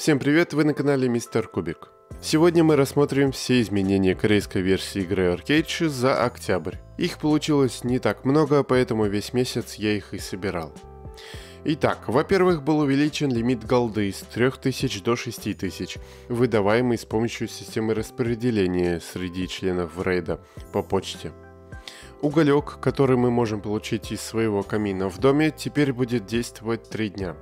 Всем привет, вы на канале Мистер Кубик. Сегодня мы рассмотрим все изменения корейской версии игры ArcheAge за октябрь. Их получилось не так много, поэтому весь месяц я их и собирал. Итак, во-первых, был увеличен лимит голды с 3000 до 6000, выдаваемый с помощью системы распределения среди членов рейда по почте. Уголек, который мы можем получить из своего камина в доме, теперь будет действовать 3 дня.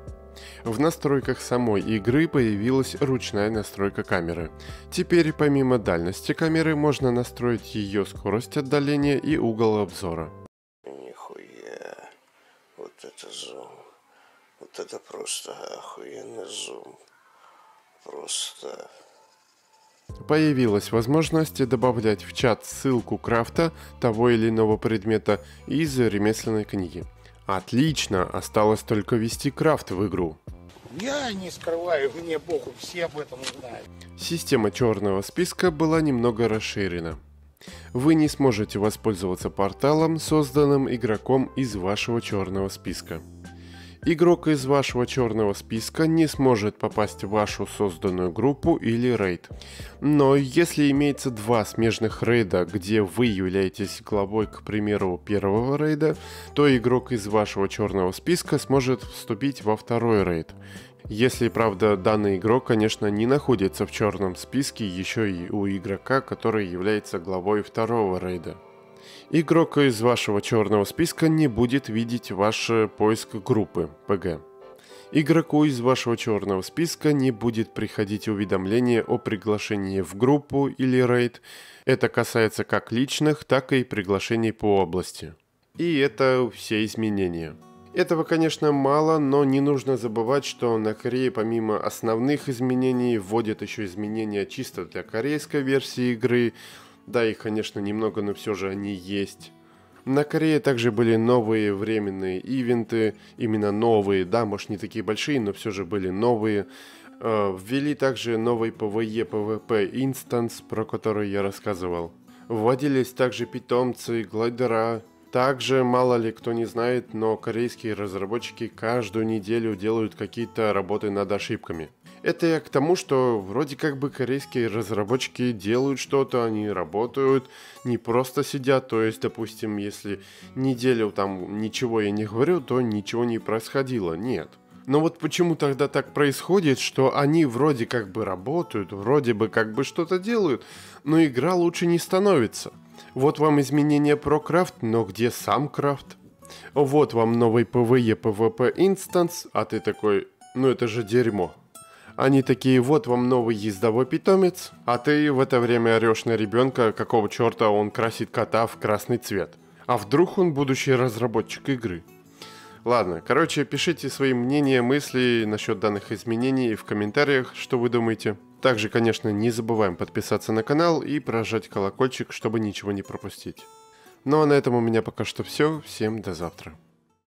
В настройках самой игры появилась ручная настройка камеры. Теперь помимо дальности камеры можно настроить ее скорость отдаления и угол обзора. Нихуя. Вот это зум. Вот это просто охуенный зум. Просто... Появилась возможность добавлять в чат ссылку крафта того или иного предмета из ремесленной книги. Отлично, осталось только ввести крафт в игру. Я не скрываю, мне богу, все об этом знают. Система черного списка была немного расширена. Вы не сможете воспользоваться порталом, созданным игроком из вашего черного списка. Игрок из вашего черного списка не сможет попасть в вашу созданную группу или рейд. Но если имеется 2 смежных рейда, где вы являетесь главой, к примеру, первого рейда, то игрок из вашего черного списка сможет вступить во второй рейд. Если, правда, данный игрок, конечно, не находится в черном списке еще и у игрока, который является главой второго рейда. Игрок из вашего черного списка не будет видеть ваш поиск группы ПГ. Игроку из вашего черного списка не будет приходить уведомление о приглашении в группу или рейд. Это касается как личных, так и приглашений по области. И это все изменения. Этого, конечно, мало, но не нужно забывать, что на Корее помимо основных изменений вводят еще изменения чисто для корейской версии игры. Да, их, конечно, немного, но все же они есть. На Корее также были новые временные ивенты, именно новые, да, может не такие большие, но все же были новые. Ввели также новый PvE, PvP инстанс, про который я рассказывал. Вводились также питомцы, глайдера. Также, мало ли кто не знает, но корейские разработчики каждую неделю делают какие-то работы над ошибками. Это я к тому, что вроде как бы корейские разработчики делают что-то, они работают, не просто сидят, то есть, допустим, если неделю там ничего я не говорю, то ничего не происходило, нет. Но вот почему тогда так происходит, что они вроде как бы работают, вроде бы как бы что-то делают, но игра лучше не становится. Вот вам изменения про крафт, но где сам крафт? Вот вам новый PvE, PvP инстанс, а ты такой, ну это же дерьмо. Они такие, вот вам новый ездовой питомец, а ты в это время орешь на ребенка, какого черта он красит кота в красный цвет. А вдруг он будущий разработчик игры? Ладно, короче, пишите свои мнения, мысли насчет данных изменений в комментариях, что вы думаете. Также, конечно, не забываем подписаться на канал и прожать колокольчик, чтобы ничего не пропустить. Ну а на этом у меня пока что все. Всем до завтра.